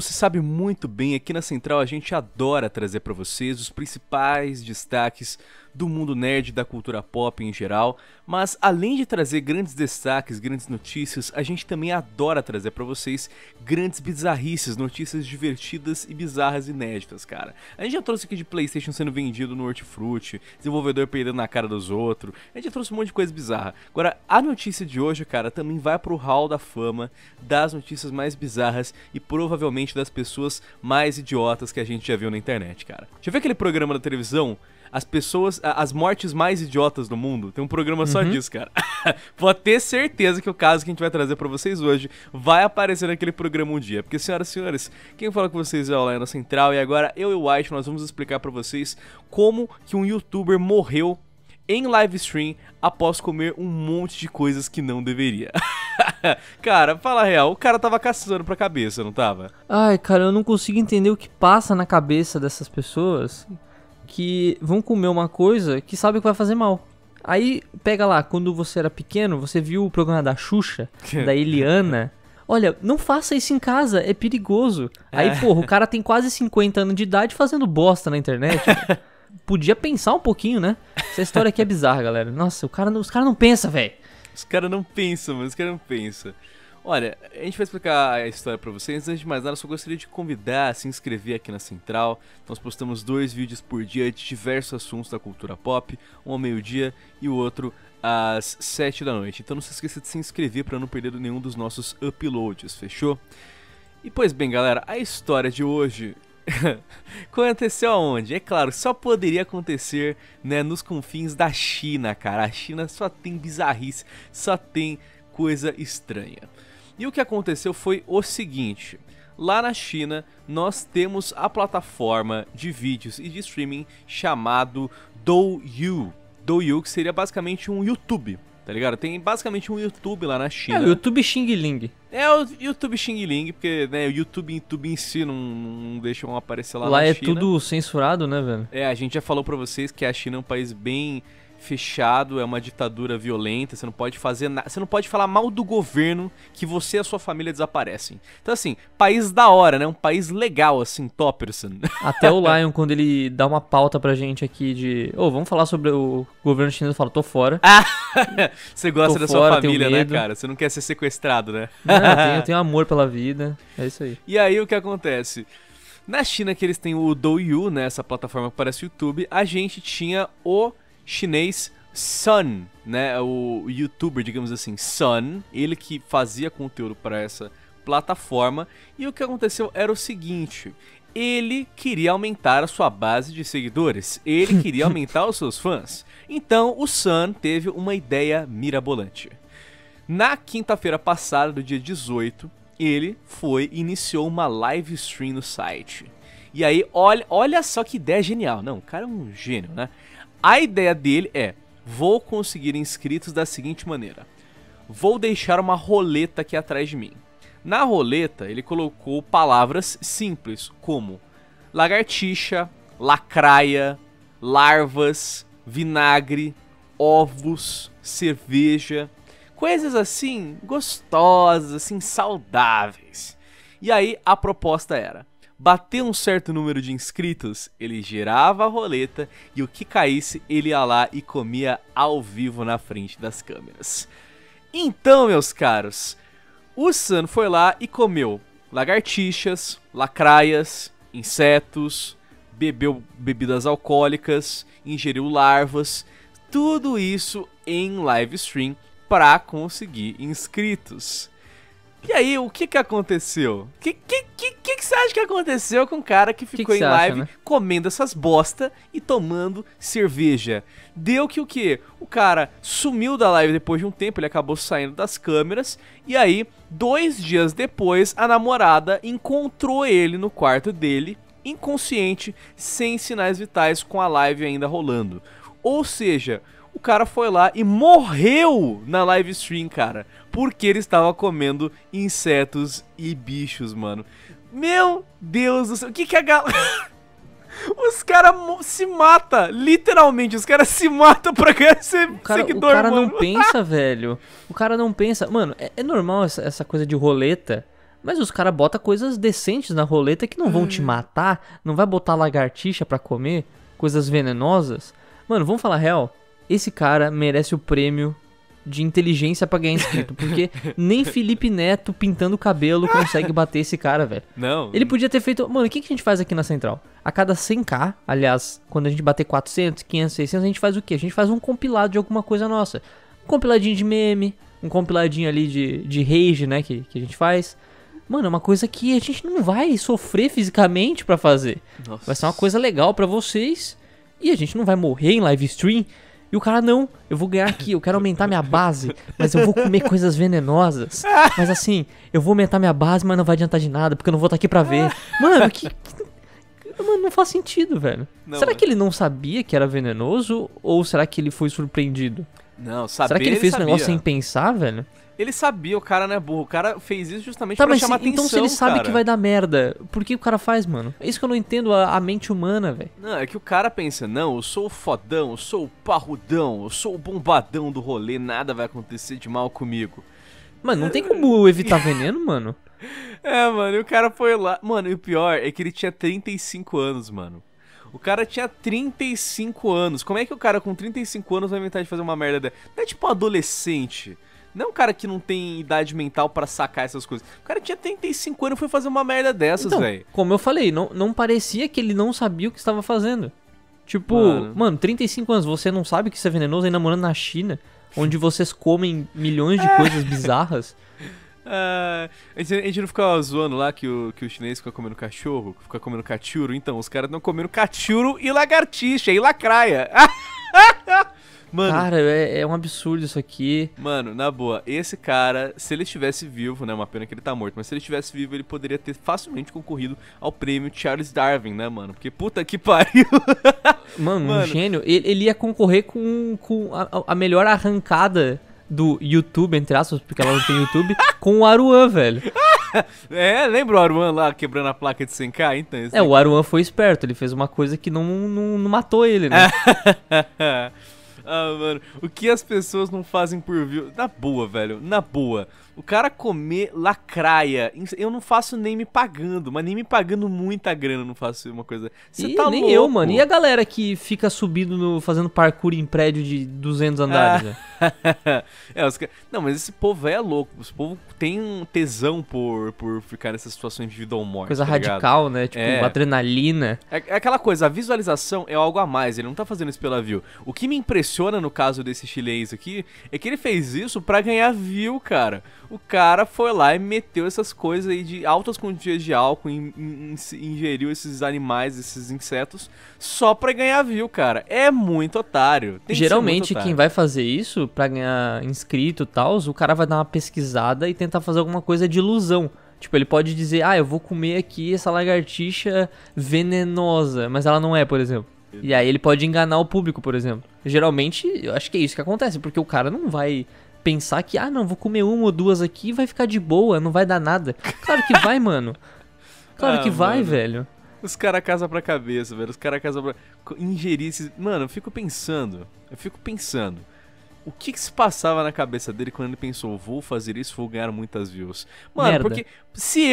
você sabe muito bem, aqui na Central a gente adora trazer para vocês os principais destaques do mundo nerd, da cultura pop em geral, mas além de trazer grandes destaques, grandes notícias, a gente também adora trazer para vocês grandes bizarrices, notícias divertidas e bizarras inéditas, cara. A gente já trouxe aqui de PlayStation sendo vendido no Hortifruti, desenvolvedor perdendo na cara dos outros, a gente já trouxe um monte de coisa bizarra. Agora, a notícia de hoje, cara, também vai pro hall da fama das notícias mais bizarras e provavelmente das pessoas mais idiotas que a gente já viu na internet, cara. Já viu aquele programa da televisão? As mortes mais idiotas do mundo. Tem um programa só disso, cara. Pode ter certeza que o caso que a gente vai trazer pra vocês hoje vai aparecer naquele programa um dia. Porque, senhoras e senhores, quem fala com vocês é o Aruan na Central. E agora, eu e o White, nós vamos explicar pra vocês como que um youtuber morreu em live stream após comer um monte de coisas que não deveria. Cara, fala a real, o cara tava caçando pra cabeça, não tava? Ai, cara, eu não consigo entender o que passa na cabeça dessas pessoas que vão comer uma coisa que sabe que vai fazer mal. Aí, pega lá, quando você era pequeno, você viu o programa da Xuxa, da Eliana. Olha, não faça isso em casa, é perigoso. Aí, porra, o cara tem quase 50 anos de idade fazendo bosta na internet. Podia pensar um pouquinho, né? Essa história aqui é bizarra, galera. Nossa, os caras não pensam, velho. Os caras não pensam, mano, os caras não pensam. Olha, a gente vai explicar a história pra vocês. Antes de mais nada, eu só gostaria de convidar a se inscrever aqui na Central. Nós postamos 2 vídeos por dia de diversos assuntos da cultura pop, um ao meio-dia e o outro às 7 da noite. Então não se esqueça de se inscrever pra não perder nenhum dos nossos uploads, fechou? E pois bem, galera, a história de hoje aconteceu aonde? É claro, só poderia acontecer, né, nos confins da China, cara. A China só tem bizarrice, só tem coisa estranha. E o que aconteceu foi o seguinte: lá na China nós temos a plataforma de vídeos e de streaming chamado DouYu. DouYu, que seria basicamente um YouTube, tá ligado? Tem basicamente um YouTube lá na China. É o YouTube Xing Ling. É o YouTube Xing Ling, porque, né, o YouTube em si não deixam aparecer lá na China. Lá é tudo censurado, né, velho? É, a gente já falou pra vocês que a China é um país bem fechado, é uma ditadura violenta, você não pode fazer nada, você não pode falar mal do governo que você e a sua família desaparecem. Então assim, país da hora, né? Um país legal, assim, Topperson. Até o Lion, quando ele dá uma pauta pra gente aqui de, ô, vamos falar sobre o governo chinês, eu falo, tô fora. Você gosta da sua família, né, cara? Você não quer ser sequestrado, né? Não, eu tenho amor pela vida, é isso aí. E aí o que acontece? Na China, que eles têm o DouYu, né, essa plataforma que parece o YouTube, a gente tinha o chinês Sun, né, o youtuber, digamos assim, Sun, ele que fazia conteúdo para essa plataforma, e o que aconteceu era o seguinte: ele queria aumentar a sua base de seguidores, ele queria aumentar os seus fãs, então o Sun teve uma ideia mirabolante. Na quinta-feira passada, do dia 18, ele foi e iniciou uma live stream no site, e aí olha só que ideia genial, não, o cara é um gênio, né? A ideia dele é: vou conseguir inscritos da seguinte maneira. Vou deixar uma roleta aqui atrás de mim. Na roleta, ele colocou palavras simples como lagartixa, lacraia, larvas, vinagre, ovos, cerveja. Coisas assim gostosas, assim saudáveis. E aí a proposta era: bater um certo número de inscritos, ele girava a roleta e o que caísse ele ia lá e comia ao vivo na frente das câmeras. Então, meus caros, o Sun foi lá e comeu lagartixas, lacraias, insetos, bebeu bebidas alcoólicas, ingeriu larvas, tudo isso em live stream para conseguir inscritos. E aí, o que aconteceu? O que você acha que aconteceu com o cara que ficou em live, acha, né, comendo essas bosta e tomando cerveja? Deu que o quê? O cara sumiu da live depois de um tempo, ele acabou saindo das câmeras. E aí, 2 dias depois, a namorada encontrou ele no quarto dele, inconsciente, sem sinais vitais, com a live ainda rolando. Ou seja, o cara foi lá e morreu na live stream, cara, porque ele estava comendo insetos e bichos, mano. Meu Deus do céu, o que que a galera... Os caras se matam, literalmente, os caras se matam pra ganhar seguidor, mano. O cara não pensa, velho. O cara não pensa. Mano, é normal essa coisa de roleta Mas os caras botam coisas decentes na roleta que não vão te matar, não vai botar lagartixa pra comer, coisas venenosas. Mano, vamos falar real, esse cara merece o prêmio de inteligência pra ganhar inscrito, porque nem Felipe Neto pintando o cabelo consegue bater esse cara, velho. Não. Ele podia ter feito... Mano, o que a gente faz aqui na Central? A cada 100k, aliás, quando a gente bater 400, 500, 600, a gente faz o quê? A gente faz um compilado de alguma coisa nossa. Um compiladinho de meme, um compiladinho ali de rage, né, que a gente faz. Mano, é uma coisa que a gente não vai sofrer fisicamente pra fazer. Nossa. Vai ser uma coisa legal pra vocês e a gente não vai morrer em live stream. E o cara, não, eu vou ganhar aqui, eu quero aumentar minha base, mas eu vou comer coisas venenosas. Mas assim, eu vou aumentar minha base, mas não vai adiantar de nada, porque eu não vou estar aqui pra ver. Mano, mano, não faz sentido, velho. Não, será que ele não sabia que era venenoso ou será que ele foi surpreendido? Não, sabia. Será que ele fez o negócio sem pensar, velho? Ele sabia, o cara não é burro. O cara fez isso justamente pra chamar atenção, então se ele sabe que vai dar merda, por que o cara faz, mano? É isso que eu não entendo, a mente humana, velho. Não, é que o cara pensa, não, eu sou o fodão, eu sou o parrudão, eu sou o bombadão do rolê, nada vai acontecer de mal comigo. Mano, não tem como evitar veneno, mano. É, mano, e o cara foi lá. Mano, e o pior é que ele tinha 35 anos, mano. O cara tinha 35 anos. Como é que o cara com 35 anos vai inventar de fazer uma merda dessa? Não é tipo um adolescente. Não é um cara que não tem idade mental pra sacar essas coisas. O cara tinha 35 anos e foi fazer uma merda dessas, velho. Então, como eu falei, não parecia que ele não sabia o que estava fazendo. Tipo, mano, 35 anos, você não sabe que isso é venenoso ainda morando na China, onde vocês comem milhões de coisas bizarras. A gente não ficava zoando lá que o chinês fica comendo cachorro, fica comendo cachorro. Então, os caras estão comendo cachorro e lagartixa e lacraia. Mano, cara, é um absurdo isso aqui. Mano, na boa, esse cara, se ele estivesse vivo, né, uma pena que ele tá morto, mas se ele estivesse vivo, ele poderia ter facilmente concorrido ao prêmio Charles Darwin, né, mano? Porque puta que pariu. Mano, um gênio. Ele ia concorrer com a melhor arrancada do YouTube, entre aspas, porque ela não tem YouTube, com o Aruan, velho. É, lembra o Aruan lá quebrando a placa de 100k? Então, é, o Aruan foi esperto, ele fez uma coisa que não matou ele, né? Ah, mano, o que as pessoas não fazem por view? Na boa, velho, na boa. O cara comer lacraia, eu não faço nem me pagando, mas nem me pagando muita grana, eu não faço uma coisa. Você tá nem louco. Eu, mano. E a galera que fica subindo, fazendo parkour em prédio de 200 andares? Ah. Não, mas esse povo é louco. Esse povo tem um tesão por ficar nessas situações de vida ou morte. Coisa radical, ligado? Né? Tipo, adrenalina. É aquela coisa, a visualização é algo a mais, ele não tá fazendo isso pela view. O que me impressiona no caso desse chinês aqui é que ele fez isso pra ganhar view, cara. O cara foi lá e meteu essas coisas aí de altas quantias de álcool, ingeriu esses animais, esses insetos, só pra ganhar view, cara. É muito otário. Geralmente, quem vai fazer isso pra ganhar inscrito e tal, o cara vai dar uma pesquisada e tentar fazer alguma coisa de ilusão. Tipo, ele pode dizer, ah, eu vou comer aqui essa lagartixa venenosa, mas ela não é, por exemplo. E aí ele pode enganar o público, por exemplo. Geralmente, eu acho que é isso que acontece, porque o cara não vai... pensar que, ah, não, vou comer uma ou duas aqui e vai ficar de boa, não vai dar nada. Claro que vai, mano. Claro que vai, mano. Velho. Os caras casam pra cabeça, velho. Os caras casam pra... ingerir esses... Mano, eu fico pensando. O que se passava na cabeça dele quando ele pensou, vou fazer isso, vou ganhar muitas views. Mano, merda. Porque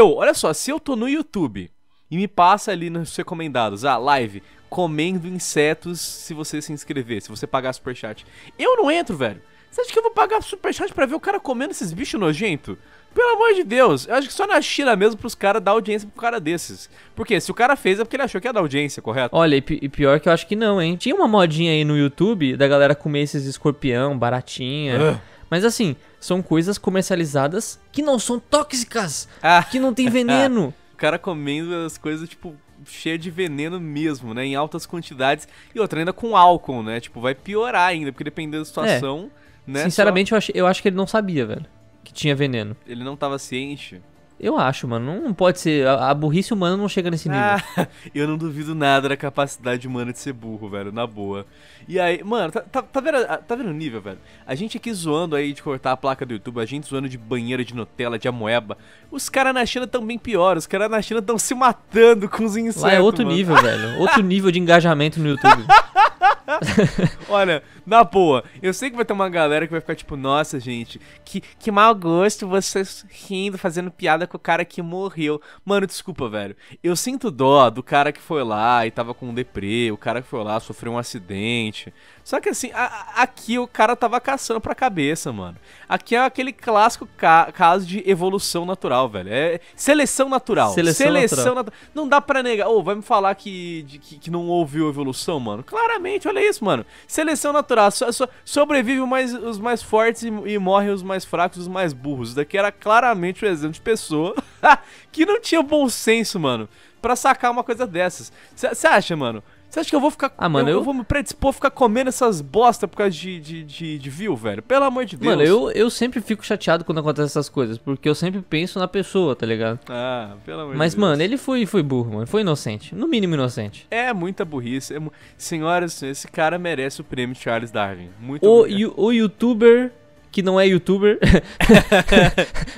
olha só, se eu tô no YouTube e me passa ali nos recomendados, ah, live, comendo insetos se você se inscrever, se você pagar superchat. Eu não entro, velho. Você acha que eu vou pagar superchat pra ver o cara comendo esses bichos nojentos? Pelo amor de Deus, eu acho que só na China mesmo pros caras dar audiência pro cara desses. Porque se o cara fez é porque ele achou que ia dar audiência, correto? Olha, e pior que eu acho que não, hein? Tinha uma modinha aí no YouTube da galera comer esses escorpião, baratinha. Mas assim, são coisas comercializadas que não são tóxicas, que não tem veneno. O cara comendo as coisas, tipo... cheia de veneno mesmo, né? Em altas quantidades. E outra, ainda com álcool, né? Tipo, vai piorar ainda, porque dependendo da situação... Né? Sinceramente, eu acho que ele não sabia, velho, que tinha veneno. Ele não tava ciente? Eu acho, mano. Não pode ser. A burrice humana não chega nesse nível. Eu não duvido nada da capacidade humana de ser burro, velho. Na boa. E aí, mano, tá vendo o nível, velho? A gente aqui zoando aí de cortar a placa do YouTube, a gente zoando de banheira de Nutella, de amoeba. Os caras na China tão bem pior. Os caras na China tão se matando com os insetos. Lá é outro nível, velho. Outro nível de engajamento no YouTube. Olha, na boa, eu sei que vai ter uma galera que vai ficar tipo, nossa, gente, que mau gosto vocês rindo, fazendo piada com o cara que morreu. Mano, desculpa, velho. Eu sinto dó do cara que foi lá e tava com um deprê, o cara que foi lá, sofreu um acidente. Só que assim, aqui o cara tava caçando pra cabeça, mano. Aqui é aquele clássico caso de evolução natural, velho. É seleção natural. Seleção natural. Não dá pra negar. Ô, vai me falar que não houve evolução, mano? Claramente, olha isso, mano. Seleção natural. Sobrevive os mais fortes e morrem os mais fracos, os mais burros. Isso daqui era claramente um exemplo de pessoa que não tinha bom senso, mano, pra sacar uma coisa dessas. Você acha, mano? Você acha que eu vou ficar... Ah, mano, eu vou me predispor a ficar comendo essas bosta por causa de view, velho? Pelo amor de Deus. Mano, eu sempre fico chateado quando acontece essas coisas, porque eu sempre penso na pessoa, tá ligado? Ah, pelo amor de Deus. Mas, mano, ele foi burro, mano. Foi inocente. No mínimo inocente. É muita burrice. Senhoras, esse cara merece o prêmio Charles Darwin. Muito obrigado. O youtuber... que não é youtuber.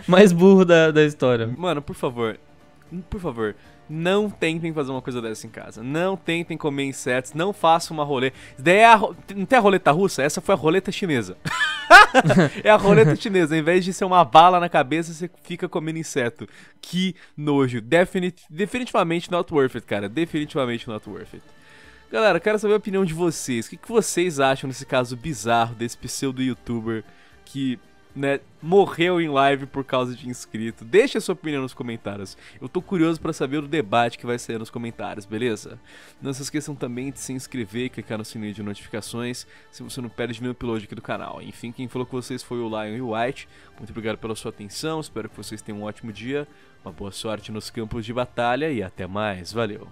Mais burro da história. Mano, por favor. Por favor. Não tentem fazer uma coisa dessa em casa. Não tentem comer insetos. Não façam uma roleta. Não tem a roleta russa? Essa foi a roleta chinesa. É a roleta chinesa. Em vez de ser uma bala na cabeça, você fica comendo inseto. Que nojo. Definitivamente not worth it, cara. Definitivamente not worth it. Galera, quero saber a opinião de vocês. O que vocês acham nesse caso bizarro desse pseudo-youtuber que... né, morreu em live por causa de inscrito? Deixa a sua opinião nos comentários. Eu tô curioso pra saber o debate que vai sair nos comentários, beleza? Não se esqueçam também de se inscrever e clicar no sininho de notificações, se você não perde nenhum upload aqui do canal. Enfim, quem falou com vocês foi o Lion e o White. Muito obrigado pela sua atenção, espero que vocês tenham um ótimo dia, uma boa sorte nos campos de batalha e até mais, valeu!